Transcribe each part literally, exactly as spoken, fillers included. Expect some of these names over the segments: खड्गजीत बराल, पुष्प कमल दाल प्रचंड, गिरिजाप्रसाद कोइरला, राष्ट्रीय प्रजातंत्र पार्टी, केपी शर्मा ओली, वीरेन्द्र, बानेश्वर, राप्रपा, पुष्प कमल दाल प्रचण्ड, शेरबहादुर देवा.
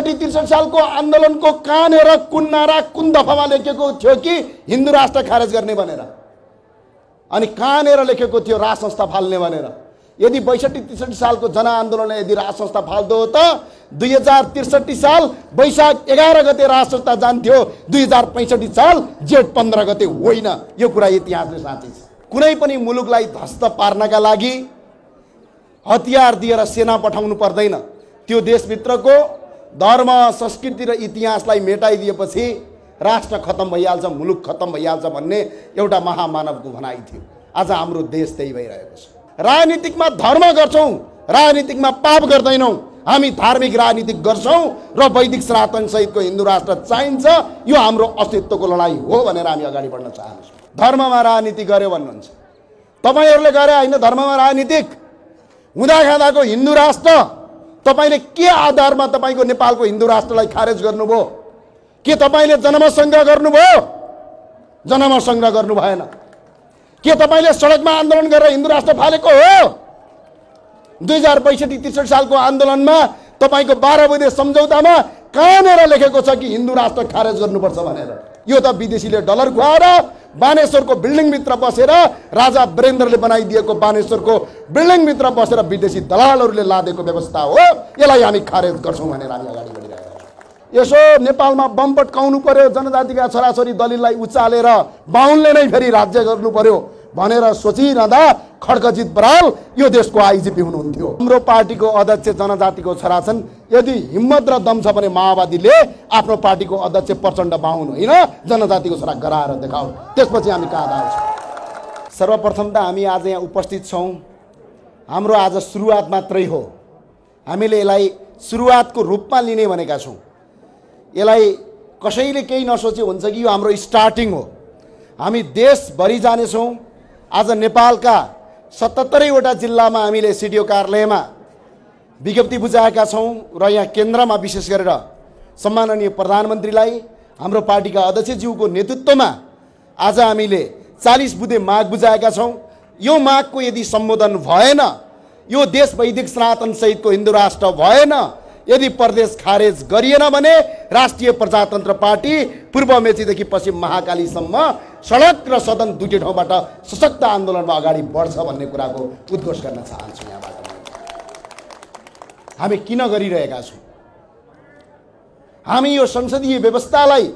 पैंसठी त्रिसठी साल को आंदोलन को कहाँनिर कुन नारा कुन दफामा लेखेको थियो कि हिंदू राष्ट्र खारेज गर्ने भनेर, अनि कहाँनिर लेखेको थियो राज संस्था फाल्ने भनेर। यदि बैसठी त्रिसठी साल को जनआंदोलन यदि राज संस्था फाल्दो तो दुई हजार त्रिसठी साल वैशाख एघार गते राज संस्था जान्थ्यो, दुई हजार पैंसठी साल जेठ पंद्रह गते होइन। यो कुरा इतिहासले साँच्चै छ। कुनै पनि मुलुकलाई ध्वस्त पार्नका लागि हतियार दिएर सेना पठाउनु पर्दैन। त्यो देशभित्रको धर्म संस्कृति र इतिहासलाई मेटाइदिएपछि राष्ट्र खत्तम भइहाल्छ, मुलुक खत्तम भइहाल्छ भन्ने एउटा महामानवको भनाइ थियो। आज हाम्रो देश त्यही भइरहेको छ। राजनीतिकमा धर्म गर्छौं, राजनीतिकमा पाप गर्दैनौं, हामी धार्मिक राजनीति गर्छौं र वैदिक सनातन सहितको हिन्दू राष्ट्र चाहिन्छ। यो हाम्रो अस्तित्वको लडाई हो भनेर हामी अगाडि बढ्न चाहन्छौँ। धर्ममा राजनीति गर्यो भन्नुहुन्छ, तपाईहरुले गरे हैन। धर्ममा राजनीतिक हुँदा खाँदाको हिन्दू राष्ट्र तपाईले के आधारमा तपाईको नेपालको हिन्दू राष्ट्रलाई खारेज गर्नुभयो? के तपाईले जनमत संग्रह गर्नुभयो? जनमत संग्रह गर्नु भएन। के तपाईले सडकमा आन्दोलन गरेर हिन्दू राष्ट्र फालेको हो? दुई हजार पैंसठी त्रिसठी सालको आन्दोलनमा तपाईको बाह्र बुँदे सम्झौतामा कहाँनिर लेखेको छ कि हिन्दू राष्ट्र खारेज गर्नुपर्छ भनेर? यो त विदेशीले डलर खुवाएर बानेश्वरको बिल्डिङभित्र बसेर, राजा वीरेन्द्रले बनाइदिएको बानेश्वरको बिल्डिङभित्र बसेर विदेशी दलालहरूले लादेको व्यवस्था हो। यसलाई हामी खारेज गर्छौँ भनेर हामी अगाडि बढिरहेका छौँ। यसो नेपालमा बम पट्काउनु पर्यो, जनजातिका छोराछोरी दलितलाई उचालेर बाहुनले नै फेरि राज्य गर्नु पर्यो भनेर सोचिरहँदा खड्गजीत बराल यो देशको आइजिपी हुनुहुन्थ्यो। हाम्रो पार्टीको अध्यक्ष जनजातिको छोरा छन्। यदि हिम्मत र दम छ भने माओवादीले आफ्नो पार्टीको अध्यक्ष प्रचण्ड बाहुन होइन, जनजातिको छोरा गराएर देखाऊ। त्यसपछि हामी कहाँ जान्छौँ? सर्वप्रथम त हामी आज यहाँ उपस्थित छौँ, हाम्रो आज सुरुवात मात्रै हो। हामीले यसलाई सुरुवातको रूपमा लिने भनेका छौँ। यसलाई कसैले केही नसोचे हुन्छ कि यो हाम्रो स्टार्टिङ हो। हामी देशभरि जानेछौँ। आज नेपालका सतहत्तरवटा जिल्लामा हामीले सीडीओ कार्यालयमा विज्ञप्ति बुझाएका छौँ र यहाँ केन्द्रमा विशेष गरेर सम्माननीय प्रधानमन्त्रीलाई हाम्रो पार्टीका अध्यक्षज्यूको नेतृत्वमा आज हामीले चालीस बुधे माग बुझाएका छौँ। यो मागको यदि सम्बोधन भएन, यो देश वैदिक सनातन सहितको हिन्दू राष्ट्र भएन, यदि प्रदेश खारेज गरिएन भने राष्ट्रिय प्रजातन्त्र पार्टी पूर्व मेचीदेखि पश्चिम महाकालीसम्म सडक र सदन दुईटै ठाउँबाट सशक्त आन्दोलनमा अगाडि बढ्छ भन्ने कुराको उद्घोष गर्न चाहन्छु। यहाँबाट हामी किन गरिरहेका छौँ? हामी यो संसदीय व्यवस्थालाई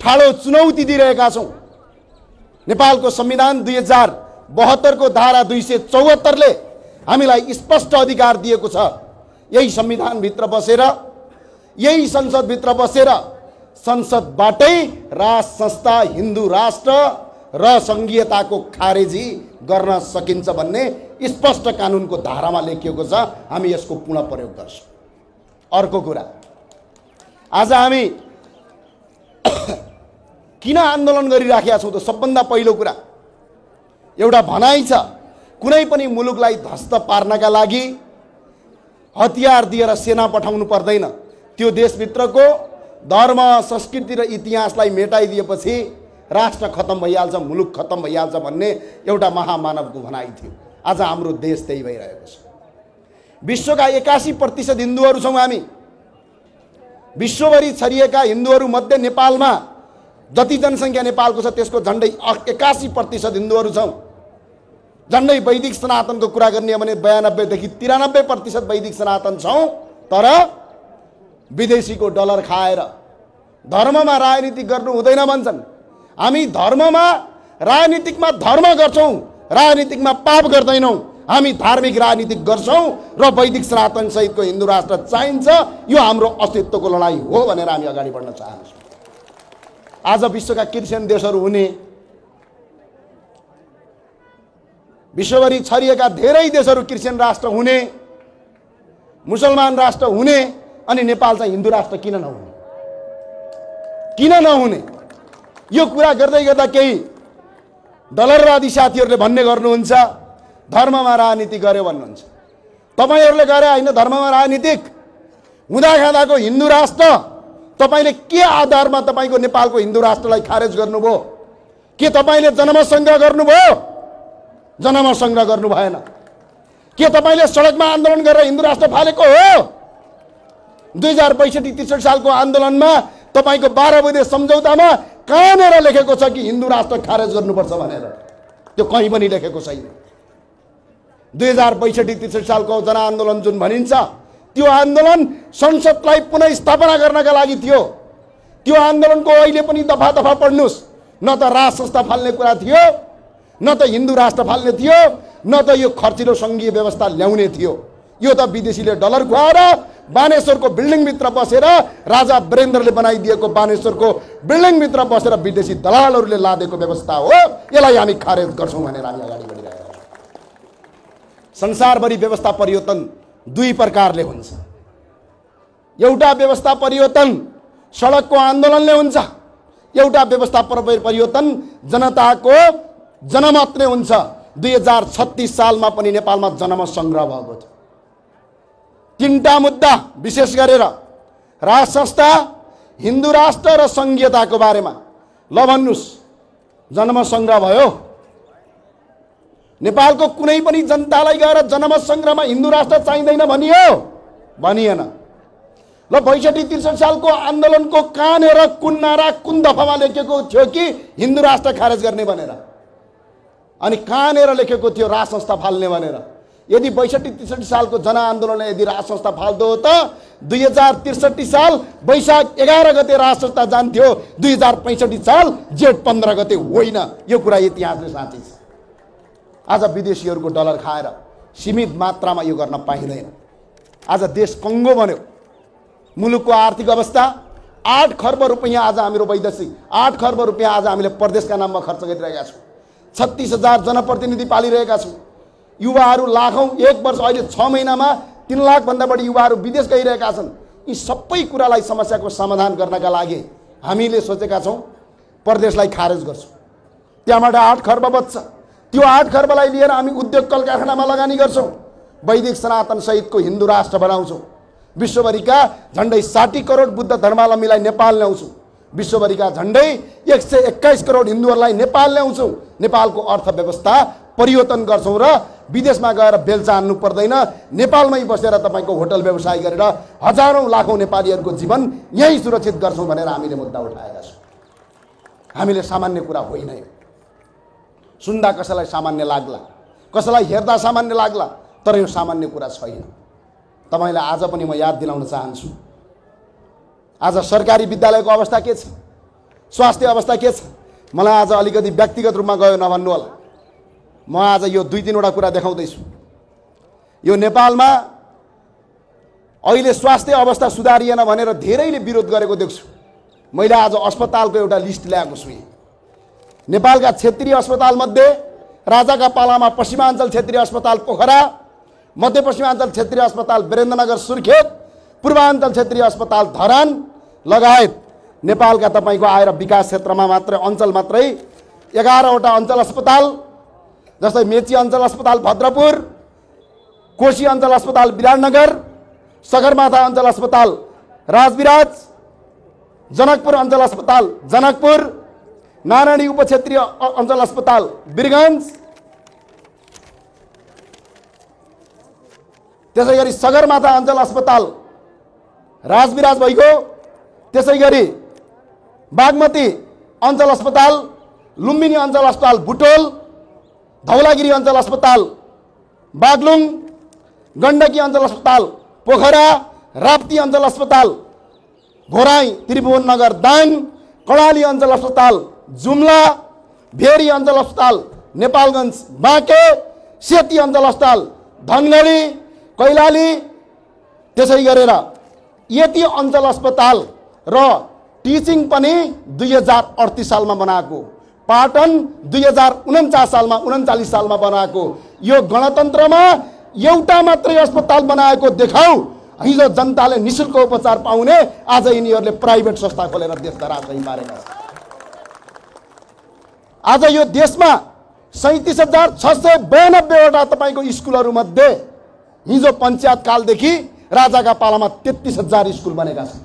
ठाडो चुनौती दिइरहेका छौँ। नेपालको संविधान दुई हजार बहत्तरको धारा दुई सय चौहत्तरले हामीलाई स्पष्ट अधिकार दिएको छ। यही संविधानभित्र बसेर, यही संसदभित्र बसेर संसदबाटै राज संस्था हिन्दू राष्ट्र र सङ्घीयताको खारेजी गर्न सकिन्छ भन्ने स्पष्ट कानुनको धारामा लेखिएको छ। हामी यसको पूर्ण प्रयोग गर्छौँ। अर्को कुरा, आज हामी किन आन्दोलन गरिराखेका छौँ त? सबभन्दा पहिलो कुरा एउटा भनाइ छ, कुनै पनि मुलुकलाई ध्वस्त पार्नका लागि हतियार दिएर सेना पठाउनु पर्दैन। त्यो देशभित्रको धर्म संस्कृति र इतिहासलाई मेटाइदिएपछि राष्ट्र खत्तम भइहाल्छ, मुलुक खत्तम भइहाल्छ भन्ने एउटा महामानवको भनाइ थियो। आज हाम्रो देश त्यही भइरहेको छ। विश्वका एकासी प्रतिशत हिन्दूहरू छौँ हामी। विश्वभरि छरिएका हिन्दूहरू मध्ये नेपालमा जति जनसङ्ख्या नेपालको छ त्यसको झन्डै एकासी प्रतिशत हिन्दूहरू छौँ। झन्डै वैदिक सनातनको कुरा गर्ने हो भने बयानब्बेदेखि तिरानब्बे प्रतिशत वैदिक सनातन छौँ। तर विदेशीको डलर खाएर धर्ममा राजनीति गर्नु हुँदैन भन्छन्। हामी धर्ममा राजनीतिकमा धर्म गर्छौँ, राजनीतिकमा पाप गर्दैनौँ। हामी धार्मिक राजनीति गर्छौँ र वैदिक सनातन सहितको हिन्दू राष्ट्र चाहिन्छ। यो हाम्रो अस्तित्वको लडाई हो भनेर हामी अगाडि बढ्न चाहन्छौँ। आज विश्वका क्रिस्चियन देशहरू हुने, विश्वभरि छरिएका धेरै देशहरू क्रिस्चियन राष्ट्र हुने, मुसलमान राष्ट्र हुने, अनि नेपाल चाहिँ हिन्दू राष्ट्र किन नहुने? किन नहुने? यो कुरा गर्दै गर्दा केही डलरवादी साथीहरूले भन्ने गर्नुहुन्छ, धर्ममा राजनीति गर्यो भन्नुहुन्छ। तपाईहरुले गरे हैन। धर्ममा राजनीतिक हुँदा खाँदाको हिन्दू राष्ट्र तपाईले के आधारमा तपाईको नेपालको हिन्दू राष्ट्रलाई खारेज गर्नुभयो? के तपाईले जनमत संग्रह गर्नुभयो? जनमत संग्रह गर्नु भएन। के तपाईले सडकमा आन्दोलन गरेर हिन्दू राष्ट्र फालेको हो? दुई हजार पैंसठी त्रिसठी साल को आंदोलन में तपाईको बाह्र बुँदे समझौता में कहाँनिर लेखेको छ कि हिंदू राष्ट्र खारेज गर्नुपर्छ भनेर? त्यो कहीं पनि लेखेको छैन। दुई हजार पैंसठी त्रिसठी साल को जनआंदोलन जुन भनिन्छ त्यो आंदोलन संसदलाई पुनर्स्थापना गर्नका लागि थियो। त्यो आंदोलनको अहिले पनि दफा दफा पढ्नुस्। न त राज संस्था फाल्ने कुरा थियो, न त हिंदू राष्ट्र फाल्ने थियो, न त यो खर्चिलो संघीय व्यवस्था ल्याउने थियो। यो त विदेशीले डलर खुवाएर बानेश्वर को बिल्डिंग भित्र बसेर, राजा वीरेन्द्रले बनाइदिएको बानेश्वर को बिल्डिंग भित्र बसेर विदेशी दलालहरूले लादेको व्यवस्था हो। यसलाई हामी खारेज गर्छौं भनेर हामी अगाडि बढिरहेका छौं। संसारभरि व्यवस्था परिवर्तन दुई प्रकारले हुन्छ। एउटा व्यवस्था परिवर्तन सडकको आन्दोलनले हुन्छ, एउटा व्यवस्था परिवर्तन जनताको जनमतले हुन्छ। दुई हजार छत्तीस साल में पनि नेपालमा जनमत संग्रह भएको थियो। तीनटा मुद्दा विशेष गरेर राज संस्था, हिंदू राष्ट्र र संघीयता को बारे में ल भन्नुस्। जनमत संग्रह भयो। नेपालको कुनै पनि जनतालाई गएर जनमत संग्रह में हिंदू राष्ट्र चाहिदैन भनियो? भनिएन। ल बैसठी त्रिसठी साल को आंदोलन को कहाँनेर, कुन नारा, कुन दफामा लेखेको थियो कि हिंदू राष्ट्र खारेज गर्ने भनेर? अनि कहाँनेर लेखेको थियो राज संस्था फाल्ने भनेर? यदि बैसठी त्रिसठी साल को जनआंदोलन यदि राज संस्था फाल्दो हो तो दुई हजार त्रिसठी साल वैशाख एघार गते राज संस्था जान्थ्यो, दुई हजार पैंसठी साल जेठ पंद्रह गते होइन। यो कुरा इतिहासले साँची छ। आज विदेशीहरुको डलर खाएर सीमित मात्रामा यो गर्न पाइँदैन। आज देश कंगो बन्यो। मुलुकको आर्थिक अवस्था आठ खर्ब रुपैयाँ आज हाम्रो वैदेशिक आठ खर्ब रुपैयाँ आज हामीले प्रदेशका नाममा खर्च गरिरहेका छौं। छत्तीस हजार जनप्रतिनिधि पालिरहेका छौं। युवाहरू लाखौं, एक वर्ष अहिले छ महिनामा तीन लाख भन्दा बढी युवाहरू विदेश गइरहेका छन्। यी सबै कुरालाई, समस्याको समाधान गर्नका लागि हामीले सोचेका छौं प्रदेशलाई खारेज गर्छौं। त्यहाँबाट आठ खर्ब बच्छ, त्यो आठ खर्बलाई लिएर हामी उद्योग कल कारखानामा लगानी गर्छौं। वैदिक सनातन सहितको हिन्दू राष्ट्र बनाउँछौं। विश्वभरिका झण्डै साठी करोड बुद्ध धर्मावलम्बीलाई नेपाल ल्याउँछौं। विश्वभरिका झण्डै एक सौ एक्काईस करोड हिन्दूहरूलाई नेपाल ल्याउँछौं। नेपालको अर्थव्यवस्था परिवर्तन गर्छौं र विदेशमा गएर बेलचा हान्नु पर्दैन। नेपालमै बसेर तपाईको होटल व्यवसाय गरेर हजारौं लाखौं नेपालीहरुको जीवन यही सुरक्षित गर्छौं भनेर हामीले मुद्दा उठाएका छौं। हामीले सामान्य कुरा होइन। यो सुन्दा कसैलाई सामान्य लाग्ला, कसैलाई हेर्दा सामान्य लाग्ला, तर यो सामान्य कुरा छैन। तपाईलाई आज पनि म याद दिलाउन चाहन्छु, आज सरकारी विद्यालयको अवस्था के छ, स्वास्थ्य अवस्था के छ? मलाई आज अलिकति व्यक्तिगत रूपमा गयो नभन्नु होला। म आज यो दुई तीनवटा कुरा देखाउँदै छु। यो नेपालमा अहिले स्वास्थ्य अवस्था सुधारिएन भनेर धेरैले विरोध गरेको देख्छु। मैले आज अस्पतालको एउटा लिस्ट ल्याएको छु। नेपालका क्षेत्रीय अस्पताल मध्ये राजाका पालामा पश्चिमाञ्चल क्षेत्रीय अस्पताल पोखरा, मध्यपश्चिमाञ्चल क्षेत्रीय अस्पताल वीरेन्द्रनगर सुर्खेत, पूर्वाञ्चल क्षेत्रीय अस्पताल धरान लगायत नेपालका तपाईको आएर विकास क्षेत्रमा मात्र अञ्चल मात्रै एघारवटा अञ्चल अस्पताल, जस्तै मेची अञ्चल अस्पताल भद्रपुर, कोशी अञ्चल अस्पताल विराटनगर, सगरमाथा अञ्चल अस्पताल राजविराज, जनकपुर अञ्चल अस्पताल जनकपुर, नारायणी उपक्षेत्रीय अञ्चल अस्पताल वीरगञ्ज, त्यसैगरी सगरमाथा अञ्चल अस्पताल राजविराज भएको, त्यसैगरी बागमती अञ्चल अस्पताल, लुम्बिनी अञ्चल अस्पताल बुटोल, धौलागिरी अञ्चल अस्पताल बागलुङ, गण्डकी अञ्चल अस्पताल पोखरा, राप्ती अञ्चल अस्पताल घोराई त्रिभुवन नगर दाङ, कर्णाली अञ्चल अस्पताल जुम्ला, भेरी अञ्चल अस्पताल नेपालगञ्ज बाँके, सेती अञ्चल अस्पताल धनगढी कैलाली, त्यसै गरेर यति अञ्चल अस्पताल र टिचिङ पनि दुई हजार अडतिस सालमा बनाएको, पाटन दुई हजार उन्चास सालमा उन्चालिस सालमा बनाएको। यो गणतन्त्रमा एउटा मात्रै अस्पताल बनाएको देखाऊ। हिजो जनताले निःशुल्क उपचार पाउने, आज यिनीहरूले प्राइभेट संस्था खोलेर देशका राजधानी मारेका छन्। आज यो देशमा सैंतीस हजार छ सौ बयानब्बेवटा तपाईँको स्कुलहरूमध्ये हिजो पंचायत कालदेखि राजाका पालामा तेत्तीस हजार स्कुल बनेका छन्।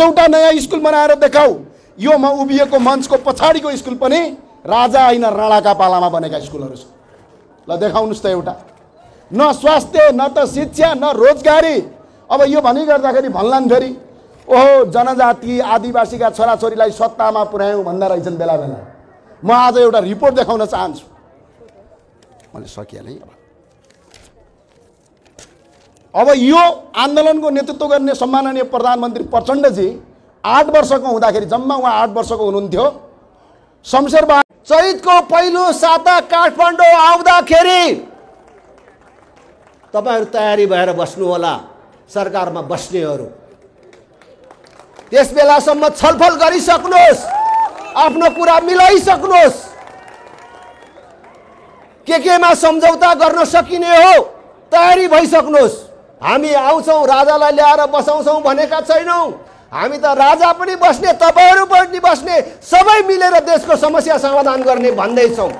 एउटा नयाँ स्कुल बनाएर देखाऊ। यो म उभिएको मञ्चको पछाडिको स्कुल पनि राजा हैन, राणाका पालामा बनेका स्कुलहरू छन्। ल देखाउनुस् त एउटा। न स्वास्थ्य, न त शिक्षा, न रोजगारी। अब यो भनिगर्दाखेरि भन्लान् फेरि ओहो जनजाति आदिवासीका छोराछोरीलाई सत्तामा पुर्यायौं भन्दा रहेछन् बेला बेला। म आज एउटा रिपोर्ट देखाउन चाहन्छु। मैले सकिहालेँ। अब यो आन्दोलनको नेतृत्व गर्ने सम्माननीय प्रधानमन्त्री प्रचण्डजी आठ वर्षको हुँदाखेरि जम्मा उहाँ आठ वर्षको हुनुहुन्थ्यो। शमशेरबहादुर चैतको पहिलो साता काठमाडौँ आउँदाखेरि तपाईहरु तयारी भएर बस्नु होला, सरकारमा बस्नेहरू त्यस बेलासम्म छलफल गरिसक्नुहोस्, आफ्नो कुरा मिलाइसक्नुहोस्, के केमा सम्झौता गर्न सकिने हो तयारी भइसक्नुहोस्। हामी आउँछौं, राजालाई ल्याएर बसाउँछौं भनेका छैनौं। हामी त राजा पनि बस्ने, तपाईहरु पनि बस्ने, सबै मिलेर देशको समस्या समाधान गर्ने भन्दैछौं।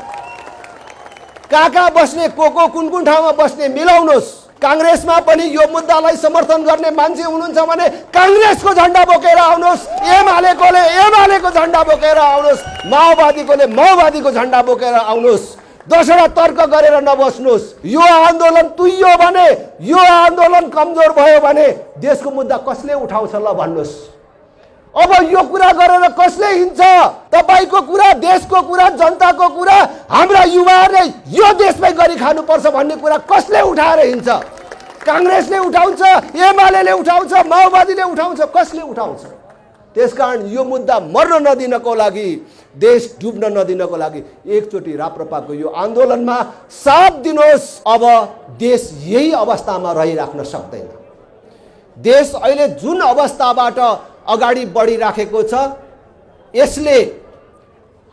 कहाँ कहाँ बस्ने, को को कुन कुन ठाउँमा बस्ने मिलाउनुहोस्। कांग्रेसमा पनि यो मुद्दालाई समर्थन गर्ने मान्छे हुनुहुन्छ भने कांग्रेसको झण्डा बोकेर आउनुहोस्, एमालेकोले एमालेको झण्डा बोकेर आउनुहोस्, माओवादीकोले माओवादीको झण्डा बोकेर आउनुहोस्। दसवटा तर्क गरेर नबस्नुहोस्। यो आन्दोलन तुइयो भने, यो आन्दोलन कमजोर भयो भने देशको मुद्दा कसले उठाउँछ ल भन्नुहोस्। अब यो कुरा गरेर कसले हिँड्छ? तपाईको कुरा, देशको कुरा, जनताको कुरा, हाम्रा युवाहरूले यो देशमै गरि खानुपर्छ भन्ने कुरा कसले उठाएर हिँड्छ? कांग्रेसले उठाउँछ, एमालेले उठाउँछ, माओवादीले उठाउँछ, कसले उठाउँछ? त्यसकारण यो मुद्दा मर्न नदिनको लागि, देश डुब्न नदिनको लागि एकचोटी राप्रपाको यो आन्दोलनमा साथ दिनुहोस्। अब देश यही अवस्थामा रहिराख्न सक्दैन। देश अहिले जुन अवस्थाबाट अगाडि बढिराखेको छ यसले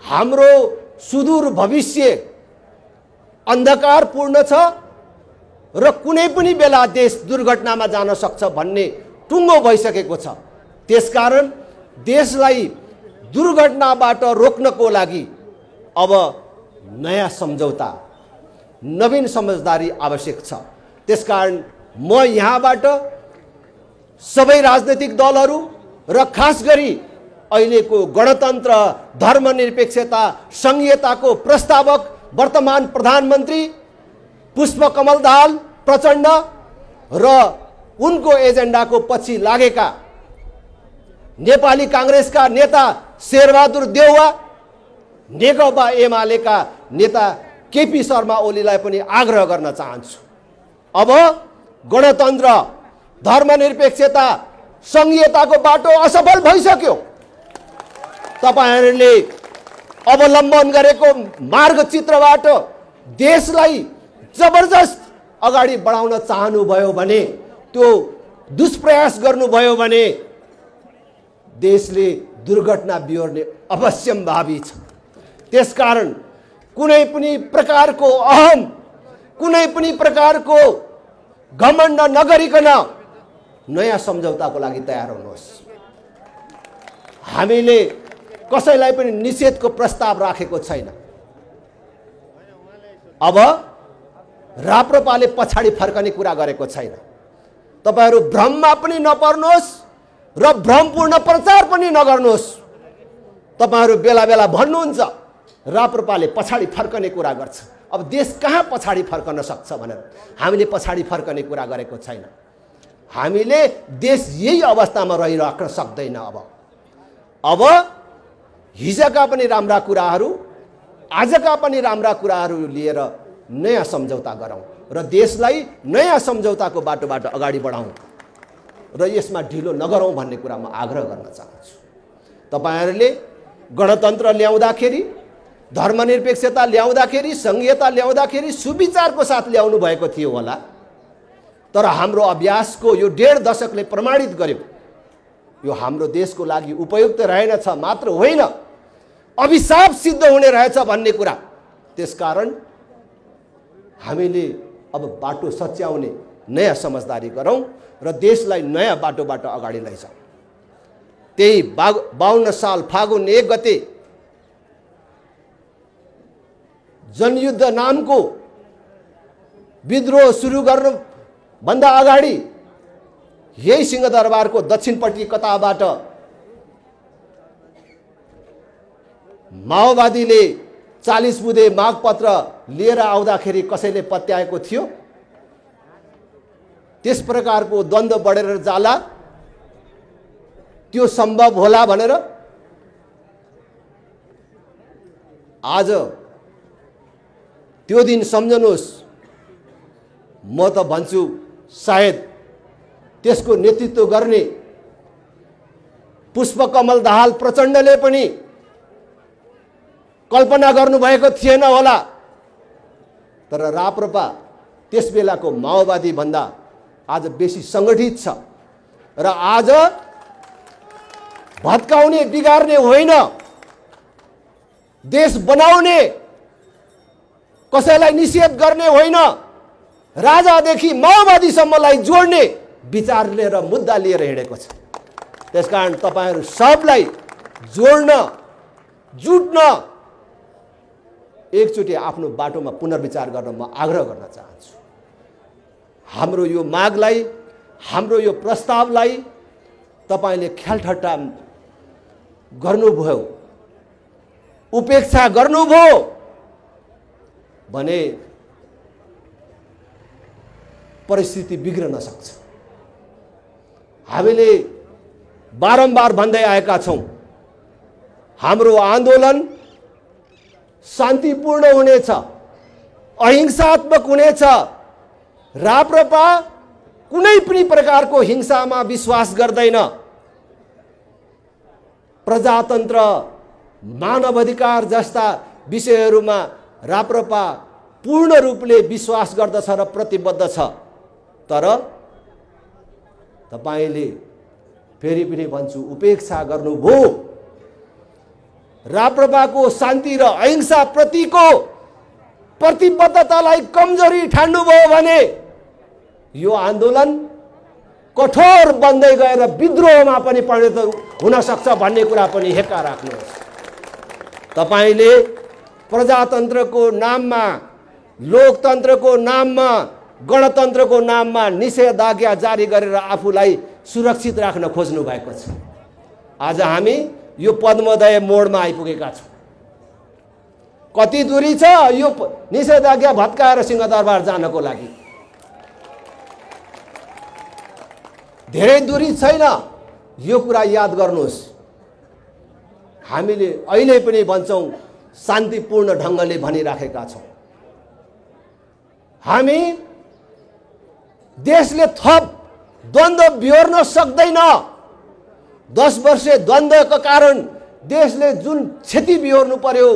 हाम्रो सुदूर भविष्य अन्धकारपूर्ण छ र कुनै पनि बेला देश दुर्घटनामा जान सक्छ भन्ने टुङ्गो भइसकेको छ। त्यसकारण देशलाई दुर्घटनाबाट रोक्नको लागि अब नयाँ सम्झौता, नवीन समझदारी आवश्यक छ। त्यसकारण म यहाँबाट सबै राजनीतिक दलहरू र खास गरी अहिलेको गणतन्त्र, धर्मनिरपेक्षता, संहिताको प्रस्तावक वर्तमान प्रधानमन्त्री पुष्प कमल दाल प्रचंड र उनको एजेन्डाको पछि लागेका नेपाली कांग्रेसका नेता शेरबहादुर देवा, नेकपा एमालेका नेता केपी शर्मा ओलीलाई पनि आग्रह गर्न चाहन्छु। अब गणतन्त्र, धर्मनिरपेक्षता, संहिताको बाटो असफल भइसक्यो। तपाईहरुले अवलम्बन गरेको मार्गचित्रबाट देशलाई जबरजस्त अगाडि बढाउन चाहनुभयो भने, त्यो दुष्प्रयास गर्नुभयो भने देशले दुर्घटना बिहोर्ने अवश्यम्भावी छ। त्यसकारण कुनै पनि प्रकारको अहम, कुनै पनि प्रकारको घमण्ड नगरिकन नयाँ सम्झौताको लागि तयार हुनुहोस्। हामीले कसैलाई पनि निषेधको प्रस्ताव राखेको छैन। अब राप्रपाले पछाडी फर्कने कुरा गरेको छैन। तपाईहरु भ्रममा पनि नपर्नुहोस् र भ्रमपूर्ण प्रचार पनि नगर्नुहोस्। तपाईहरु बेला बेला भन्नुहुन्छ राप्रपाले पछाडी फर्कने कुरा गर्छ। अब देश कहाँ पछाडी फर्कन सक्छ भनेर हामीले पछाडी फर्कने कुरा गरेको छैन। हामीले देश यही अवस्थामा रहिराख्न सक्दैन। अब अब हिजोका पनि राम्रा कुराहरू, आजका पनि राम्रा कुराहरू लिएर नयाँ सम्झौता गरौँ र देशलाई नयाँ सम्झौताको बाटोबाट अगाडि बढाउँ र यसमा ढिलो नगरौँ भन्ने कुरा म आग्रह गर्न चाहन्छु। तपाईहरुले गणतन्त्र ल्याउँदाखेरि, धर्मनिरपेक्षता ल्याउँदाखेरि, संहिता ल्याउँदाखेरि सुविचारको साथ ल्याउनु भएको थियो होला, तर हाम्रो अभ्यासको यो डेढ दशकले प्रमाणित गर्यो यो हाम्रो देशको लागि उपयुक्त रहेनछ मात्र होइन, अभिशाप सिद्ध हुने रहेछ भन्ने कुरा। त्यसकारण हामीले अब बाटो सच्याउने नयाँ समझदारी गरौँ र देशलाई नयाँ बाटोबाट अगाडि लैजाउँ। त्यही बाउन्न साल फागुन एक गते जनयुद्ध नामको विद्रोह सुरु गर्नु भन्दा अगाडि यही सिंहदरबारको दक्षिणपट्टि कताबाट माओवादीले चालीस बुँदे मागपत्र लिएर आउँदाखेरि कसैले पत्याएको थियो। त्यस प्रकारको द्वन्द्व बढेर जाला त्यो सम्भव होला भनेर आज त्यो दिन सम्झनुहोस्। म त भन्छु सायद त्यसको नेतृत्व गर्ने पुष्प कमल दाल प्रचण्डले पनि कल्पना गर्नु भएको थिएन होला। तर राप्रपा त्यस बेलाको माओवादी भन्दा आज बेसी संगठित छ र आज भत्काउने बिगार्ने होइन, देश बनाउने, कसैलाई निषेध गर्ने होइन, राजादेखि माओवादीसम्मलाई जोड्ने विचार लिएर मुद्दा लिएर हिँडेको छ। त्यसकारण तपाईहरु सबलाई जोड्न जुट्न एकचोटी आफ्नो बाटोमा पुनर्विचार गर्न म आग्रह गर्न चाहन्छु। हाम्रो यो मागलाई, हाम्रो यो प्रस्तावलाई तपाईले ख्यालठट्टा गर्नुभयो, उपेक्षा गर्नुभयो भने परिस्थिति बिग्रन सक्छ। हामीले बारम्बार भन्दै आएका छौं हाम्रो आन्दोलन शान्तिपूर्ण हुनेछ, अहिंसात्मक हुनेछ। राप्रपा कुनै पनि प्रकारको हिंसामा विश्वास गर्दैन। प्रजातन्त्र, मानव अधिकार जस्ता विषयहरूमा राप्रपा पूर्ण रूपले विश्वास गर्दछ र प्रतिबद्ध छ। तर तपाईले फेरि पनि भन्छु उपेक्षा गर्नुभयो। राप्रपाको शान्ति र अहिंसा प्रतिको प्रतिबद्धतालाई कमजोरी ठान्नुभयो भने यो आन्दोलन कठोर बन्दै गएर विद्रोहमा पनि परिणत हुन सक्छ भन्ने कुरा पनि हेक्का राख्नुहोस्। तपाईले प्रजातन्त्रको नाममा, लोकतन्त्रको नाममा, गणतन्त्रको नाममा निषेधाज्ञा जारी गरेर आफूलाई सुरक्षित राख्न खोज्नु भएको छ। आज हामी यो पद्मोदय मोडमा आइपुगेका छौँ। कति दूरी छ यो निषेधाज्ञा भत्काएर सिंहदरबार जानको लागि? धेरै दूरी छैन। यो कुरा याद गर्नुहोस्। हामीले अहिले पनि भन्छौँ शान्तिपूर्ण ढंगले भनिराखेका छौँ। हामी देशले थप द्वन्द्व बिहोर्न सक्दैन। दस वर्षे द्वन्द्वको कारण देशले जुन क्षति बिहोर्नु पर्यो,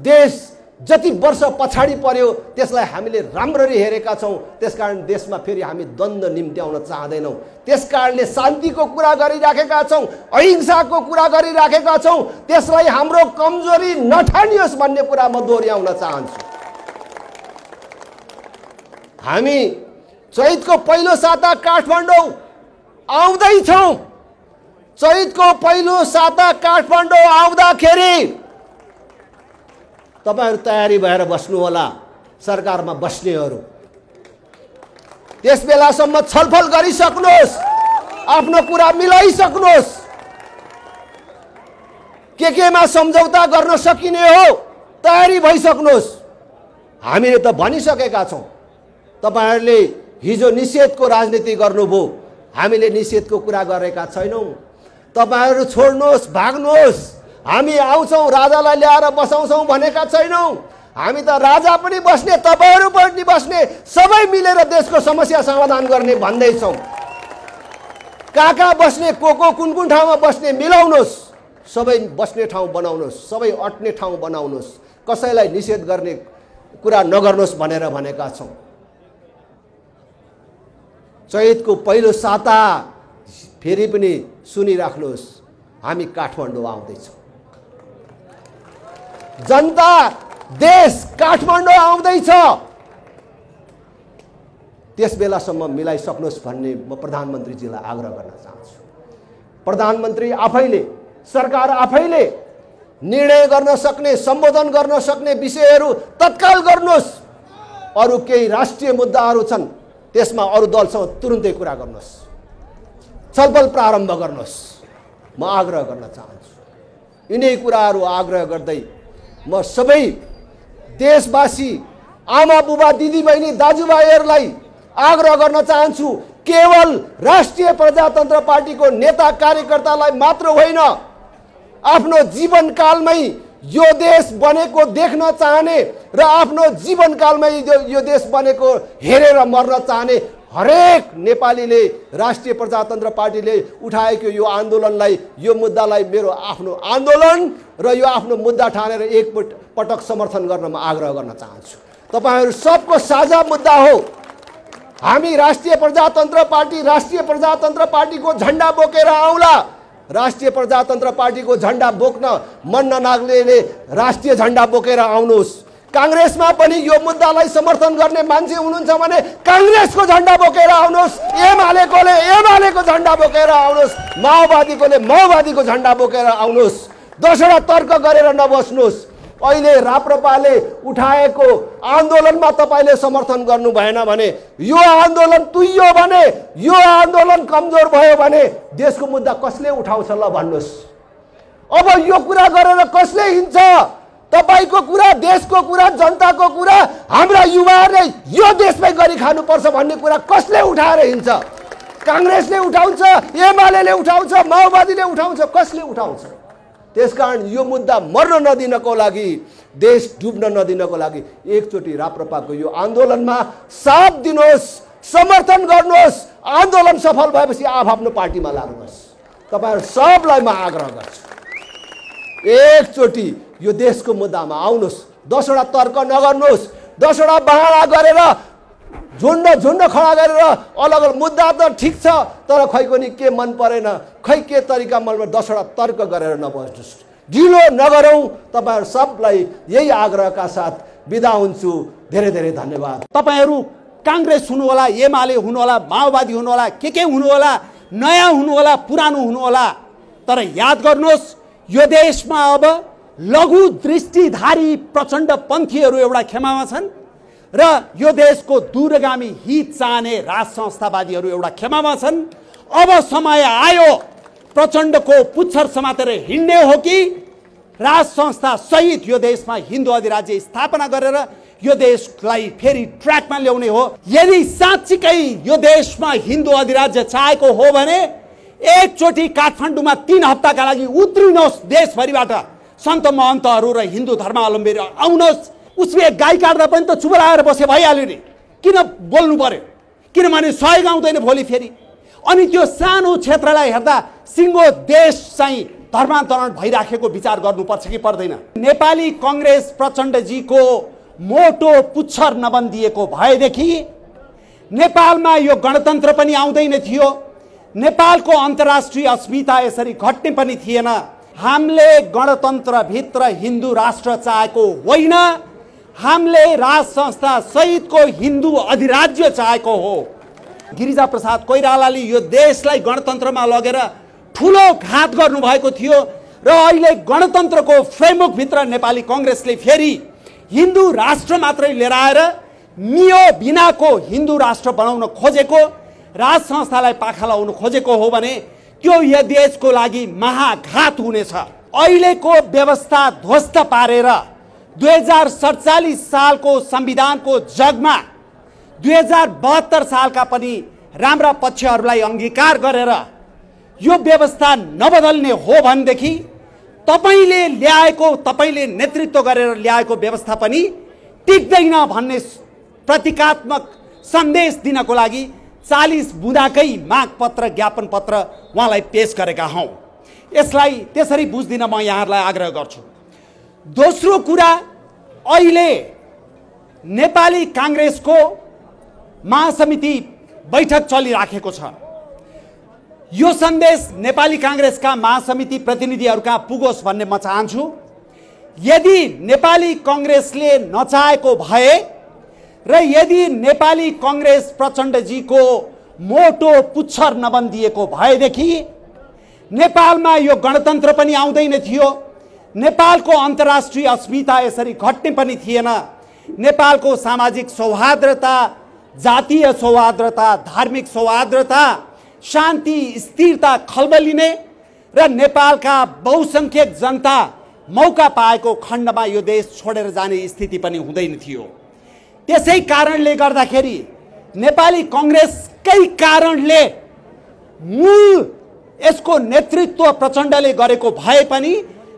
देश जति वर्ष पछाडि पर्यो, त्यसलाई हामीले राम्ररी हेरेका छौँ। त्यसकारण देशमा फेरि हामी द्वन्द्व निम्त्याउन चाहदैनौँ। त्यसकारणले शान्तिको कुरा गरिराखेका छौँ, अहिंसाको कुरा गरिराखेका छौँ। त्यसलाई हाम्रो कमजोरी नठानियोस् भन्ने कुरा म दोहोऱ्याउन चाहन्छु। हामी चैतको पहिलो साता काठमाडौँ आउँदैछौँ। चैतको पहिलो साता काठमाडौँ आउँदाखेरि तपाईहरु तयारी भएर बस्नु होला, सरकारमा बस्नेहरू। त्यस बेलासम्म छलफल गरिसक्नुहोस्, आफ्नो कुरा मिलाइसक्नुहोस्, के केमा सम्झौता गर्न सकिने हो तयारी भइसक्नुहोस्। हामीले त भनिसकेका छौँ। तपाईहरुले हिजो निषेधको राजनीति गर्नुभयो, हामीले निषेधको कुरा गरेका छैनौँ। तपाईहरु छोड्नुहोस्, भाग्नुहोस्। हामी आउँछौं, राजालाई ल्याएर बसाउँछौं भनेका छैनौं। हामी त राजा पनि बस्ने, तपाईहरु पनि बस्ने, सबै मिलेर देशको समस्या समाधान गर्ने भन्दैछौं। कहाँ कहाँ बस्ने, को को कुन कुन ठाउँमा बस्ने मिलाउनुहोस्, सबै बस्ने ठाउँ बनाउनुहोस्, सबै अट्ने ठाउँ बनाउनुहोस्, कसैलाई निषेध गर्ने कुरा नगर्नुहोस् भनेर भनेका छौं। चैतको पहिलो साता फेरि पनि सुनिराख्नुहोस्, हामी काठमाडौँ आउँदैछौँ। जनता, देश काठमाडौँ आउँदैछ। त्यस बेलासम्म मिलाइसक्नुहोस् भन्ने म प्रधानमन्त्रीजीलाई आग्रह गर्न चाहन्छु। प्रधानमन्त्री आफैले, सरकार आफैले निर्णय गर्न सक्ने, सम्बोधन गर्न सक्ने विषयहरू तत्काल गर्नुहोस्। अरू केही राष्ट्रिय मुद्दाहरू छन् त्यसमा अरू दलसँग तुरुन्तै कुरा गर्नुहोस्, छलफल प्रारम्भ गर्नुहोस्। म आग्रह गर्न चाहन्छु। यिनै कुराहरू आग्रह गर्दै म सबै देशवासी, आमा बुबा, दिदी बहिनी, दाजुभाइहरूलाई आग्रह गर्न चाहन्छु। केवल राष्ट्रिय प्रजातन्त्र पार्टीको नेता कार्यकर्तालाई मात्र होइन, आफ्नो जीवनकालमै यो देश बनेको देख्न चाहने र आफ्नो जीवनकालमै यो देश बनेको हेरेर मर्न चाहने हरेक नेपालीले राष्ट्रिय प्रजातन्त्र पार्टीले उठाएको यो आन्दोलनलाई, यो मुद्दालाई मेरो आफ्नो आन्दोलन र यो आफ्नो मुद्दा ठानेर एक पटक समर्थन गर्न म आग्रह गर्न चाहन्छु। तपाईहरु सबको साझा मुद्दा हो। हामी राष्ट्रिय प्रजातन्त्र पार्टी राष्ट्रिय प्रजातन्त्र पार्टीको झण्डा बोकेर आउँला। राष्ट्रिय प्रजातन्त्र पार्टीको झण्डा बोक्न मन्न नागले राष्ट्रिय झण्डा बोकेर आउनुस्। कांग्रेसमा पनि यो मुद्दालाई समर्थन गर्ने मान्छे हुनुहुन्छ भने कांग्रेसको झण्डा बोकेर आउनुस्। एमालेकोले एमालेको झण्डा बोकेर आउनुस्। माओवादीकोले माओवादीको झण्डा बोकेर आउनुस्। दोस्रो तर्क गरेर नबस्नुस्। अहिले राप्रपाले उठाएको आन्दोलनमा तपाईले समर्थन गर्नु भएन भने, यो आन्दोलन तुइयो भने, यो आन्दोलन कमजोर भयो भने देशको मुद्दा कसले उठाउँछ ल भन्नुस्। अब यो कुरा गरेर कसले हिँड्छ? तपाईको कुरा, देशको कुरा, जनताको कुरा, हाम्रा युवाहरुले यो देशमै गरि खानुपर्छ भन्ने कुरा कसले उठाएर हिँड्छ? कांग्रेसले उठाउँछ, एमालेले उठाउँछ, माओवादीले उठाउँछ, कसले उठाउँछ? त्यसकारण यो मुद्दा मर्न नदिनको लागि, देश डुब्न नदिनको लागि एकचोटी राप्रपाको यो आन्दोलनमा साथ दिनुहोस्, समर्थन गर्नुहोस्। आन्दोलन सफल भएपछि आफआफ्नो पार्टीमा लाग्नुहोस्। तपाईहरु सबलाई म आग्रह गर्छु, एकचोटी यो देशको मुद्दामा आउनुहोस्। दसवटा तर्क नगर्नुहोस्। दसवटा बहाना गरेर झुण्ड झुण्ड खडा गरेर अलग अलग मुद्दा त ठिक छ, तर खै पनि के मन परेन, खै के तरिका मन परेन, दसवटा तर्क गरेर नबस्नुहोस्। ढिलो नगरौँ। तपाईहरु सबलाई यही आग्रहका साथ बिदा हुन्छु। धेरै धेरै धन्यवाद। तपाईहरु कांग्रेस हुनुहोला, एमाले हुनुहोला, माओवादी हुनुहोला, के के हुनुहोला, नयाँ हुनुहोला, पुरानो हुनुहोला, तर याद गर्नुहोस्, यो देशमा अब लघु दृष्टिधारी प्रचण्डपन्थीहरू एउटा खेमामा छन् र यो देशको दूरगामी हित चाहने राज संस्थावादीहरू एउटा खेमामा छन्। अब समय आयो प्रचण्डको पुच्छर समातेर हिँड्ने हो कि राज संस्था सहित यो देशमा हिन्दू अधिराज्य स्थापना गरेर यो देशलाई फेरि ट्र्याकमा ल्याउने हो। यदि साँच्चीकै यो देशमा हिन्दू अधिराज्य चाहेको हो भने एकचोटि काठमाडौँमा तीन हप्ताका लागि उत्रिनुहोस्। देशभरिबाट सन्त महन्तहरू र हिन्दू धर्मावलम्बीहरू आउनुहोस्। उसले गाई काट्दा पनि त चुप लागेर बसे भइहाल्यो नि, किन बोल्नु पर्यो? किनभने सहयोग आउँदैन भोलि फेरि। अनि त्यो सानो क्षेत्रलाई हेर्दा सिङ्गो देश चाहिँ धर्मान्तरण भइराखेको विचार गर्नुपर्छ कि पर्दैन? नेपाली कङ्ग्रेस प्रचण्डजीको मोटो पुच्छर नबन्दिएको भएदेखि नेपालमा यो गणतन्त्र पनि आउँदैन थियो, नेपालको अन्तर्राष्ट्रिय अस्मिता यसरी घट्ने पनि थिएन। हामीले गणतन्त्रभित्र हिन्दू राष्ट्र चाहेको होइन, हामीले राज संस्था सहितको हिन्दू अधिराज्य चाहेको हो। गिरिजाप्रसाद कोइरलाले यो देशलाई गणतन्त्रमा लगेर ठुलो घात गर्नुभएको थियो र अहिले गणतन्त्रको फ्रेमवर्कभित्र नेपाली कङ्ग्रेसले फेरि हिन्दू राष्ट्र मात्रै लिएर आएर मियो बिनाको हिन्दू राष्ट्र बनाउन खोजेको, राज संस्थालाई पाखा लाउनु खोजेको हो भने त्यो यो देशको लागि महाघात हुनेछ। अहिलेको व्यवस्था ध्वस्त पारेर दुई हजार सडचालिस सालको संविधानको जगमा दुई हजार बहत्तर सालका पनि राम्रा पक्षहरूलाई अङ्गीकार गरेर यो व्यवस्था नबदल्ने हो भनेदेखि तपाईँले ल्याएको, तपाईँले नेतृत्व गरेर ल्याएको व्यवस्था पनि टिक्दैन भन्ने प्रतीकात्मक सन्देश दिनको लागि चालीस बुँदाकै मागपत्र, ज्ञापन पत्र उहाँलाई पेश गरेका हौँ। यसलाई त्यसरी बुझ्दिन म यहाँहरूलाई आग्रह गर्छु। दोस्रो कुरा, अहिले नेपाली काङ्ग्रेसको महासमिति बैठक चलिराखेको छ। यो सन्देश नेपाली काङ्ग्रेसका महासमिति प्रतिनिधिहरूका पुगोस् भन्ने म चाहन्छु। यदि नेपाली काङ्ग्रेसले नचाहेको भए र यदि नेपाली कङ्ग्रेस प्रचण्डजीको मोटो पुच्छर नबन्दिएको भएदेखि नेपालमा यो गणतन्त्र पनि आउँदैन थियो, नेपालको अन्तर्राष्ट्रिय अस्मिता यसरी घट्ने पनि थिएन, नेपालको सामाजिक सौहार्द्रता, जातीय सौहार्द्रता, धार्मिक सौहार्द्रता, शान्ति स्थिरता खलबलिने र नेपालका बहुसङ्ख्यक जनता मौका पाएको खण्डमा यो देश छोडेर जाने स्थिति पनि हुँदैन थियो। त्यसै कारणले गर्दाखेरि नेपाली कांग्रेसकै कारणले मूल यसको नेतृत्व प्रचण्डले गरेको भए पनि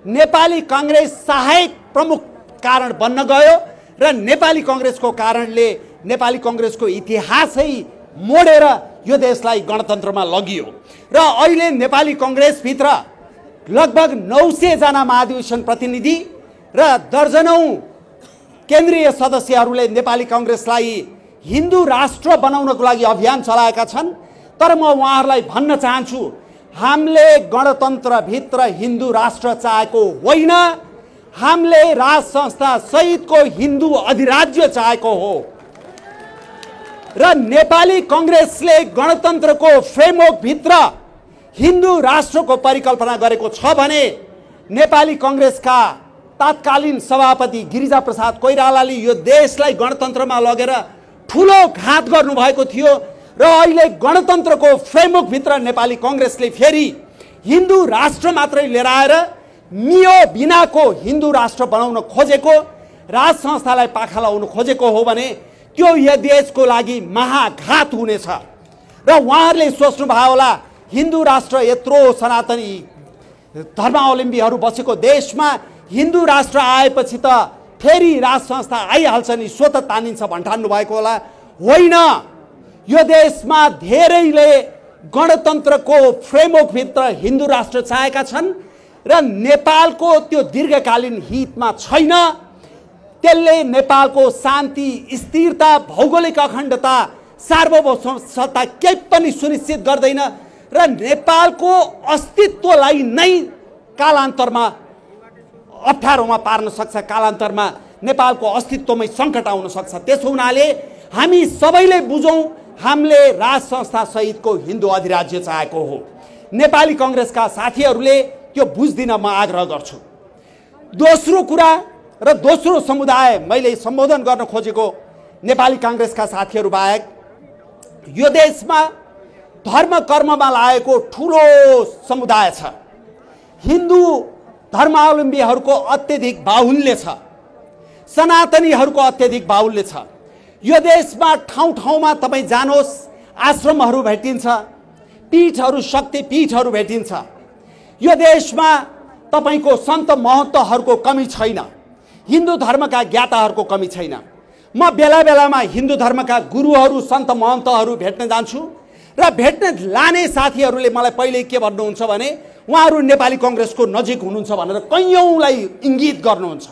नेपाली कांग्रेस सहायक प्रमुख कारण बन्न गयो र नेपाली कांग्रेसको कारणले नेपाली कांग्रेसको इतिहासै मोडेर यो देशलाई गणतन्त्रमा लगियो र अहिले नेपाली कांग्रेस भित्र लगभग नौ सय जना महाधिवेशन प्रतिनिधि र दर्जनौ केन्द्रीय सदस्यहरूले नेपाली कांग्रेसलाई हिन्दू राष्ट्र बनाउनको लागि अभियान चलाएका छन्। तर म उहाँहरूलाई भन्न चाहन्छु, हामीले गणतन्त्र भित्र हिन्दू राष्ट्र चाहेको होइन, हामीले राज संस्था सहितको हिन्दू अधिराज्य चाहेको हो र नेपाली कांग्रेसले गणतन्त्रको फ्रेमवर्क भित्र हिन्दू राष्ट्रको परिकल्पना गरेको छ भने नेपाली कांग्रेसका तात्कालीन सभापति गिरिजाप्रसाद कोइरलाले यो देशलाई गणतन्त्रमा लगेर ठुलो घात गर्नु भएको थियो र अहिले गणतन्त्रको फ्रेमवर्क भित्र नेपाली कांग्रेसले फेरि हिन्दू राष्ट्र मात्रै लिएर आएर मियो बिनाको हिन्दू राष्ट्र बनाउन खोजेको, राज संस्थालाई पाखा लाउन खोजेको हो भने त्यो यो देशको लागि महाघात हुनेछ र उहाँहरूले सोच्नुभयो होला हिन्दू राष्ट्र यत्रो सनातनी धर्मावलम्बीहरू बसेको देशमा हिन्दू राष्ट्र आएपछि त फेरि राज संस्था आइहाल्छ नि, स्वत तानिन्छ भन्ठान्नु भएको होला। होइन, यो देशमा धेरैले गणतन्त्रको फ्रेमवर्क भित्र हिन्दू राष्ट्र चाहेका छन् र नेपालको त्यो दीर्घकालीन हितमा छैन। त्यसले नेपालको शान्ति, स्थिरता, भौगोलिक अखण्डता, सार्वभौम सत्ता केही पनि सुनिश्चित गर्दैन र नेपालको अस्तित्वलाई नै कालान्तरमा अप्ठ्यारोमा पार्न सक्छ, कालान्तरमा नेपालको अस्तित्वमै सङ्कट आउन सक्छ। त्यसो हुनाले हामी सबैले बुझौँ, हामीले राज संस्था सहितको हिन्दू अधिराज्य चाहेको हो। नेपाली कांग्रेसका साथीहरूले त्यो बुझ्दिन म आग्रह गर्छु। दोस्रो कुरा र दोस्रो समुदाय मैले सम्बोधन गर्न खोजेको नेपाली कांग्रेसका साथीहरू बाहेक यो देशमा धर्म कर्ममा लागेको ठुलो समुदाय छ, हिन्दू धर्मावलम्बीहरूको अत्यधिक बाहुल्य छ, सनातनीहरूको अत्यधिक बाहुल्य छ। यो देशमा ठाउँ ठाउँमा तपाईँ जानुहोस् आश्रमहरू भेटिन्छ, पीठहरू, शक्ति पीठहरू भेटिन्छ। यो देशमा तपाईँको सन्त महन्तहरूको कमी छैन, हिन्दू धर्मका ज्ञाताहरूको कमी छैन। म बेला बेलामा हिन्दू धर्मका गुरुहरू, सन्त महन्तहरू भेट्न जान्छु र भेट्न लाने साथीहरूले मलाई पहिले के भन्नुहुन्छ भने उहाँहरू नेपाली कांग्रेसको नजिक हुनुहुन्छ भनेर कैयौँलाई इङ्गित गर्नुहुन्छ।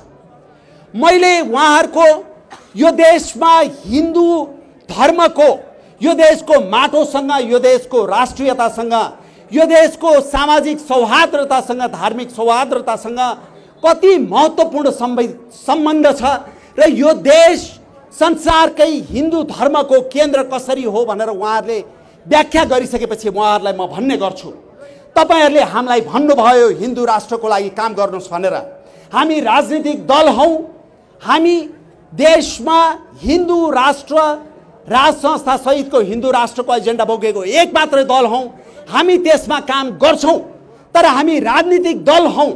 मैले उहाँहरूको यो देशमा हिन्दू धर्मको, यो देशको माटोसँग, यो देशको राष्ट्रियतासँग, यो देशको सामाजिक सौहार्द्रतासँग, धार्मिक सौहार्द्रतासँग कति महत्त्वपूर्ण सम्बन्ध छ र यो देश संसारकै हिन्दू धर्मको केन्द्र कसरी हो भनेर उहाँहरूले व्याख्या गरिसकेपछि उहाँहरूलाई म भन्ने गर्छु, तपाईहरूले हामीलाई भन्नुभयो हिन्दू राष्ट्रको लागि काम गर्नुहोस् भनेर। हामी राजनीतिक दल हौँ, हामी देशमा हिन्दू राष्ट्र, राज संस्था सहितको हिन्दू राष्ट्रको एजेन्डा बोकेको एक मात्र दल हौँ, हामी त्यसमा काम गर्छौँ। तर हामी राजनीतिक दल हौँ,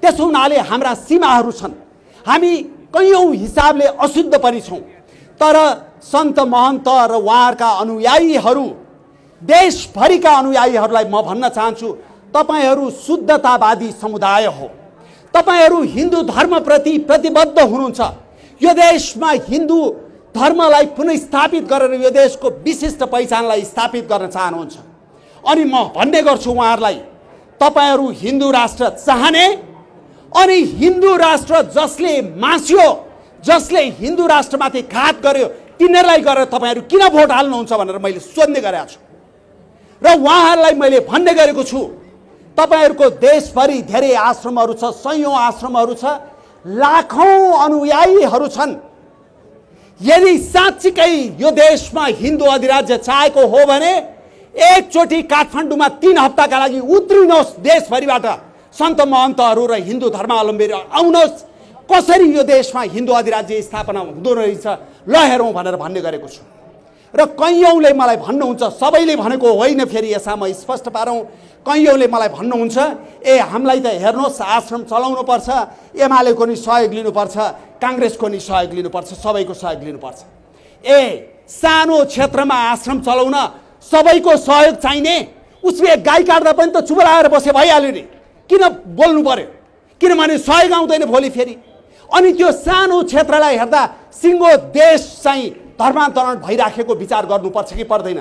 त्यसो हुनाले हाम्रा सीमाहरू छन्, हामी कैयौँ हिसाबले अशुद्ध पनि छौँ। तर सन्त महन्त र उहाँहरूका अनुयायीहरू, देशभरिका अनुयायीहरूलाई म भन्न चाहन्छु, तपाईहरू शुद्धतावादी समुदाय हो, तपाईहरू हिन्दू धर्मप्रति प्रतिबद्ध हुनुहुन्छ। यो देशमा हिन्दू धर्मलाई पुनर्स्थापित गरेर यो देशको विशिष्ट पहिचानलाई स्थापित गर्न चाहनुहुन्छ। अनि म भन्ने गर्छु उहाँहरूलाई, तपाईहरू हिन्दू राष्ट्र चाहने अनि हिन्दू राष्ट्र जसले मास्यो, जसले हिन्दू राष्ट्रमाथि घात गर्यो, तिनीहरूलाई गरेर तपाईँहरू किन भोट हाल्नुहुन्छ भनेर मैले सोध्ने गरेको छु र उहाँहरूलाई मैले भन्ने गरेको छु, तपाईँहरूको देशभरि धेरै आश्रमहरू छ, सयौँ आश्रमहरू छ, लाखौँ अनुयायीहरू छन्। यदि साँच्चीकै यो देशमा हिन्दू अधिराज्य चाहेको हो भने एकचोटि काठमाडौँमा तीन हप्ताका लागि उत्रिनुहोस्, देशभरिबाट सन्त महन्तहरू र हिन्दू धर्मावलम्बीहरू आउनुहोस्, कसरी यो देशमा हिन्दू अधिराज्य स्थापना हुँदो रहेछ ल हेरौँ भनेर भन्ने गरेको छु। र कैयौँले मलाई भन्नुहुन्छ, सबैले भनेको होइन, फेरि यसमा स्पष्ट पारौँ, कैयौँले मलाई भन्नुहुन्छ ए हामीलाई त हेर्नुहोस् आश्रम चलाउनु पर्छ, एमालेको नि सहयोग लिनुपर्छ, काङ्ग्रेसको नि सहयोग लिनुपर्छ, सबैको सहयोग लिनुपर्छ। ए सानो क्षेत्रमा आश्रम चलाउन सबैको सहयोग चाहिने, उसले गाई काट्दा पनि त चुप लागेर बसे भइहाल्यो नि, किन बोल्नु पर्यो? किनभने सहयोग आउँदैन भोलि फेरि। अनि त्यो सानो क्षेत्रलाई हेर्दा सिङ्गो देश चाहिँ धर्मान्तरण भइराखेको विचार गर्नुपर्छ कि पर्दैन?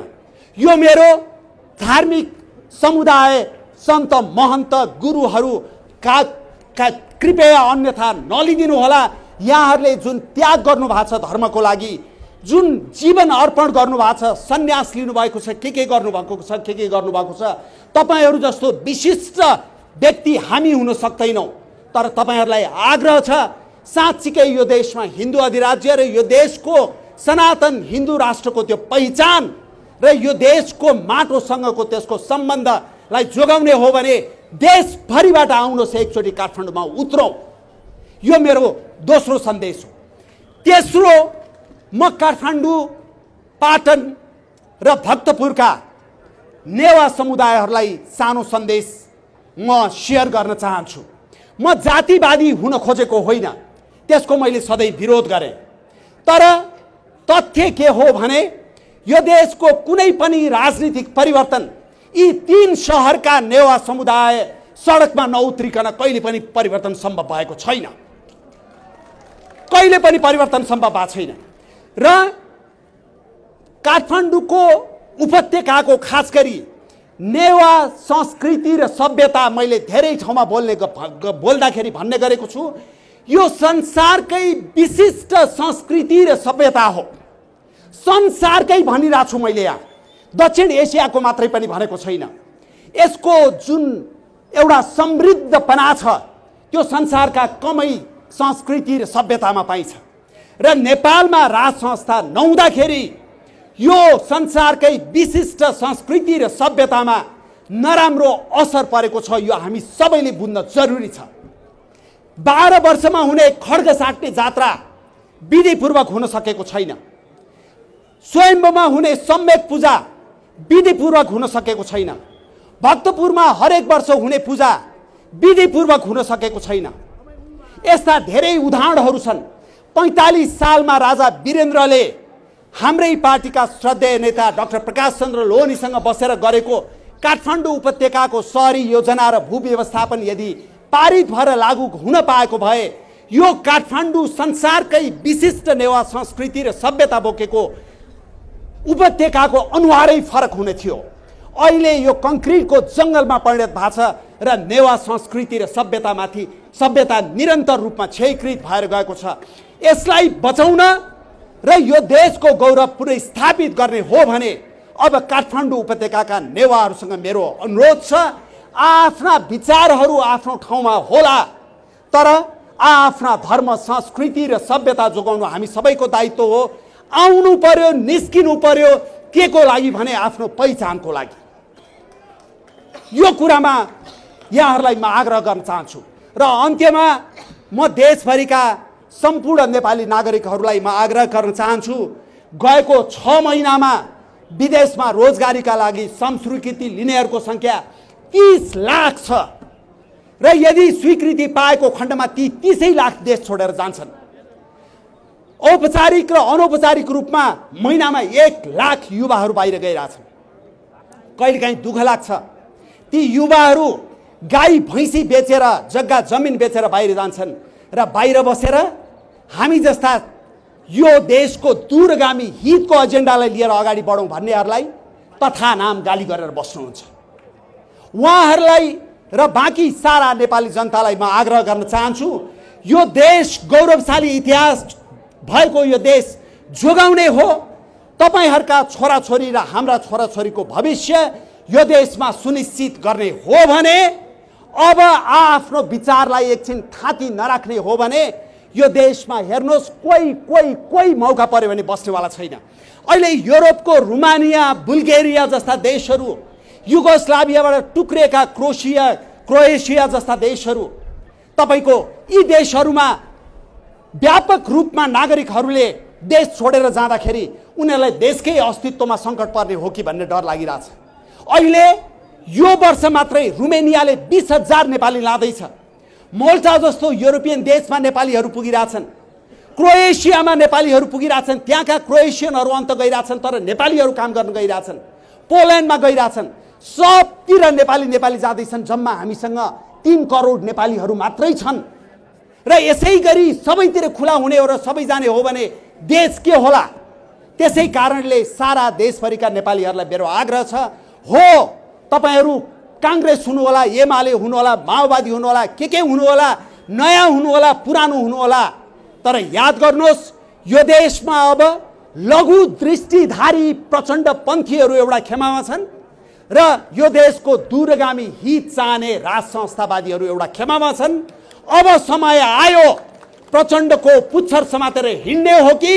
यो मेरो धार्मिक समुदाय, सन्त महन्त गुरुहरू का, का कृपया अन्यथा नलिदिनु होला। यहाँहरूले जुन त्याग गर्नु भएको छ धर्मको लागि, जुन जीवन अर्पण गर्नु भएको छ, सन्यास लिनु भएको छ, के के गर्नु भएको छ, के के गर्नु भएको छ, तपाईहरु जस्तो विशिष्ट व्यक्ति हामी हुन सक्दैनौं। तर तपाईहरुलाई आग्रह छ, साँच्चीकै यो देशमा हिन्दू अधिराज्य र यो देशको सनातन हिन्दू राष्ट्रको त्यो पहिचान र यो देशको माटोसँगको त्यसको सम्बन्धलाई जोगाउने हो भने देशभरिबाट आउनुहोस्, एकचोटि काठमाडौँमा उत्रौं। यो मेरो दोस्रो सन्देश हो। तेस्रो, म काठमाडौँ, पाटन र भक्तपुरका नेवा समुदायहरूलाई सानो सन्देश म शेयर गर्न चाहन्छु। म जातिवादी हुन खोजेको होइन, त्यसको मैले सधैँ विरोध गरेँ। तर तथ्य के हो भने यो देशको कुनै पनि राजनीतिक परिवर्तन यी तीन शहरका नेवा समुदाय सडकमा नउत्रिकन कहिले पनि परिवर्तन सम्भव भएको छैन, कहिले पनि परिवर्तन सम्भव भएको छैन। र काठमाडौँको उपत्यकाको खास गरी नेवा संस्कृति र सभ्यता मैले धेरै ठाउँमा बोल्ने बोल्दाखेरि भन्ने गरेको छु, यो संसारकै विशिष्ट संस्कृति र सभ्यता हो। संसारकै भनिरहेको छु मैले, यहाँ दक्षिण एसियाको मात्रै पनि भनेको छैन। यसको जुन एउटा समृद्धपना छ त्यो संसारका कमै संस्कृति र सभ्यतामा पाइन्छ। र नेपालमा राज संस्था नहुँदाखेरि यो संसारकै विशिष्ट संस्कृति र सभ्यतामा नराम्रो असर परेको छ। यो हामी सबैले बुझ्न जरुरी छ। बाह्र वर्षमा हुने खड्ग साट्ने जात्रा विधिपूर्वक हुन सकेको छैन, स्वयम्भूमा हुने सम्यक पूजा विधिपूर्वक हुन सकेको छैन, भक्तपुरमा हरेक वर्ष हुने पूजा विधिपूर्वक हुन सकेको छैन। यस्ता धेरै उदाहरणहरू छन्। पैंतालीस सालमा राजा वीरेन्द्रले हाम्रै पार्टीका श्रद्धेय नेता डाक्टर प्रकाश चन्द्र लोहनीसँग बसेर गरेको काठमाडौँ उपत्यकाको सहरी योजना र भू व्यवस्थापन यदि पारित भएर लागू हुन पाएको भए यो काठमाडौँ संसारकै विशिष्ट नेवा संस्कृति र सभ्यता बोकेको उपत्यकाको अनुहारै फरक हुने थियो। अहिले यो कङ्क्रिटको जङ्गलमा परिणत भएको छ र नेवा संस्कृति र सभ्यतामाथि सभ्यता निरन्तर रूपमा क्षयकृत भएर गएको छ। यसलाई बचाउन र यो देशको गौरव पुनर्स्थापित गर्ने हो भने अब काठमाडौँ उपत्यकाका नेवाहरूसँग मेरो अनुरोध छ, आफ्ना विचारहरू आफ्नो ठाउँमा होला, तर आफ्ना धर्म, संस्कृति र सभ्यता जोगाउनु हामी सबैको दायित्व हो। आउनु पर्यो, निस्किनु पर्यो, के को लागि भने आफ्नो पहिचानको लागि। यो कुरामा यहाँहरूलाई म आग्रह गर्न चाहन्छु। र अन्त्यमा म देशभरिका सम्पूर्ण नेपाली नागरिकहरूलाई म आग्रह गर्न चाहन्छु, गएको छ महिनामा विदेशमा रोजगारीका लागि स्वीकृति लिनेहरूको संख्या तीस लाख छ र यदि स्वीकृति पाएको खण्डमा ती तीसै लाख देश छोडेर जान्छन्। औपचारिक र अनौपचारिक रूपमा महिनामा एक लाख युवाहरू बाहिर गइरहेछन्। कहिलेकाहीँ दुःख लाग्छ, ती युवाहरू गाई भैँसी बेचेर, जग्गा जमिन बेचेर बाहिर जान्छन् र बाहिर बसेर हामी जस्ता यो देशको दूरगामी हितको एजेन्डालाई लिएर अगाडि बढौँ भन्नेहरूलाई तथा नाम गाली गरेर बस्नुहुन्छ। उहाँहरूलाई र बाँकी सारा नेपाली जनतालाई म आग्रह गर्न चाहन्छु, यो देश गौरवशाली इतिहास भएको यो देश जोगाउने हो। तपाईहरुका छोराछोरी र हाम्रा छोराछोरीको भविष्य यो देशमा सुनिश्चित गर्ने हो भने अब आफ्नो विचारलाई एकछिन थाती नराख्ने हो भने यो देशमा हेर्नुहोस्, कोही कोही कोही मौका पर्यो भने बस्नेवाला छैन। अहिले युरोपको रुमानिया, बुल्गेरिया जस्ता देशहरू, युगोस्लाभियाबाट टुक्रेका क्रोसिया क्रोएसिया जस्ता देशहरू, तपाईको यी देशहरूमा व्यापक रूपमा नागरिकहरूले देश छोडेर जाँदाखेरि उनीहरूलाई देशकै अस्तित्वमा सङ्कट पर्ने हो कि भन्ने डर लागिरहेछ। अहिले यो वर्ष मात्रै रुमेनियाले बीस हजार नेपाली लाँदैछ। मोल्टा जस्तो युरोपियन देशमा नेपालीहरू पुगिरहेछन्। क्रोएशिया में नेपालीहरु पुगिराछन्, त्यहाँका क्रोएशियनहरु अन्त गइराछन् तर नेपालीहरु काम गर्न गइराछन्, पोल्यान्ड में गइराछन्, सबतिर नेपाली नेपाली जादै छन्। जम्मा हामीसँग तीन करोड नेपालीहरु मात्रै छन्। र यसैगरी सबैतिर खुला हुने हो र सबै जाने हो भने देश के होला? त्यसै कारणले सारा देशभरिका नेपालीहरुलाई मेरो आग्रह छ, हो तपाईहरु कांग्रेस हुनु होला, एमाले हुनु होला, माओवादी हुनु होला, के के हुनु होला, नयाँ हुनु होला, पुरानो हुनु होला, तर याद गर्नुस् यो देशमा अब लघु दृष्टिधारी प्रचण्ड पन्थीहरु एउटा खेमामा छन् र यो देशको दूरगामी हित चाहने राज संस्थावादीहरु एउटा खेमामा छन्। अब समय आयो प्रचण्डको पुच्छर समातेर हिँड्ने हो कि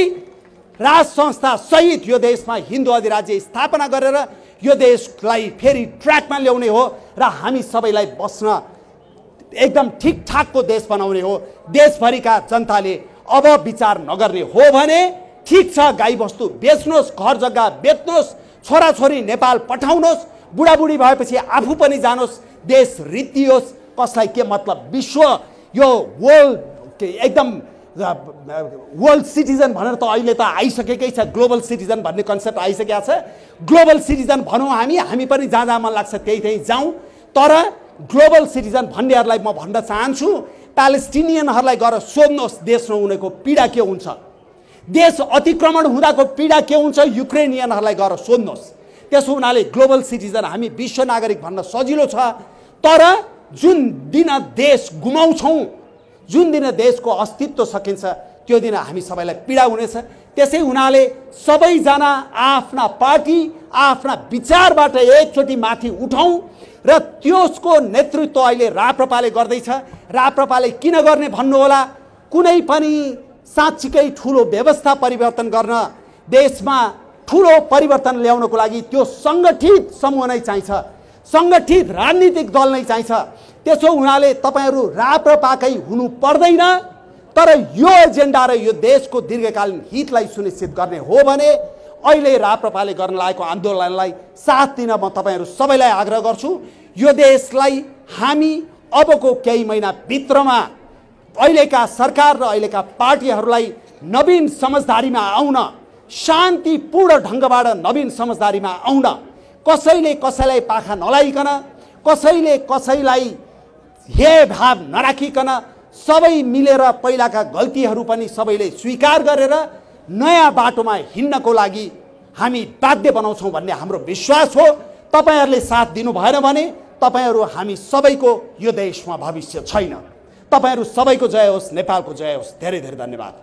राज संस्था सहित यो देशमा हिन्दू अधिराज्य स्थापना गरेर यो देशलाई फेरि ट्र्याकमा ल्याउने हो र हामी सबैलाई बस्न एकदम ठीक ठाक को देश बनाउने हो। देशभरिका जनताले अब विचार नगर्ने हो भने ठीक छ, गाई वस्तु बेच्नुहोस्, घर जग्गा बेच्नुहोस्, छोराछोरी नेपाल पठाउनुहोस्, बुढाबुढी भएपछि आफू पनि जानोस्, देश रित्तियोस्, कसलाई के मतलब। विश्व यो वर्ल्ड एकदम वर्ल्ड सिटिजन भनेर त अहिले त आइसकेकै छ, ग्लोबल सिटिजन भन्ने कन्सेप्ट आइसकेको छ। ग्लोबल सिटिजन भनौँ हामी, हामी पनि जहाँ जहाँ मन लाग्छ त्यही त्यही जाउँ, तर ग्लोबल सिटिजन भन्नेहरूलाई म भन्न चाहन्छु, प्यालेस्टिनियनहरूलाई गएर सोध्नुहोस् देशमा उनीहरूको पीडा के हुन्छ, देश अतिक्रमण हुँदाको पीडा के हुन्छ, युक्रेनियनहरूलाई गएर सोध्नुहोस्। त्यसो हुनाले ग्लोबल सिटिजन हामी विश्व नागरिक भन्न सजिलो छ, तर जुन दिन देश गुमाउँछौँ, जुन दिन देशको अस्तित्व सकिन्छ, त्यो दिन हामी सबैलाई पीडा हुनेछ। त्यसै हुनाले सबैजना आफ्ना पार्टी आफ्ना विचारबाट एकचोटि माथि उठौँ र त्यसको नेतृत्व अहिले राप्रपाले गर्दैछ। राप्रपाले किन गर्ने भन्नुहोला, कुनै पनि साँच्चीकै ठुलो व्यवस्था परिवर्तन गर्न, देशमा ठुलो परिवर्तन ल्याउनको लागि त्यो सङ्गठित समूह नै चाहिन्छ, सङ्गठित राजनीतिक दल नै चाहिन्छ। त्यसो हुनाले तपाईहरु राप्रपाकै हुनु पर्दैन, तर यो एजेन्डा र यो देशको दीर्घकालीन हितलाई सुनिश्चित गर्ने हो भने अहिले राप्रपाले गर्न लागेको आन्दोलनलाई साथ दिन म तपाईहरु सबैलाई आग्रह गर्छु। यो देशलाई हामी अबको केही महिना भित्रमा अहिलेका सरकार र अहिलेका पार्टीहरूलाई नवीन समझदारीमा आउन, शान्तिपूर्ण ढंगबाट नवीन समझदारीमा आउन, कसैले कसैलाई पाखा नलाइकन, कसैले कसैलाई हे भाव नराखिकन सबै मिलेर पहिलाका गल्तीहरू पनि सबैले स्वीकार गरेर नयाँ बाटोमा हिँड्नको लागि हामी बाध्य बनाउँछौँ भन्ने हाम्रो विश्वास हो। तपाईहरुले साथ दिनु भएन भने तपाईहरु हामी सबैको यो देशमा भविष्य छैन। तपाईहरु सबैको जय होस्, नेपालको जय होस्। धेरै धेरै धन्यवाद।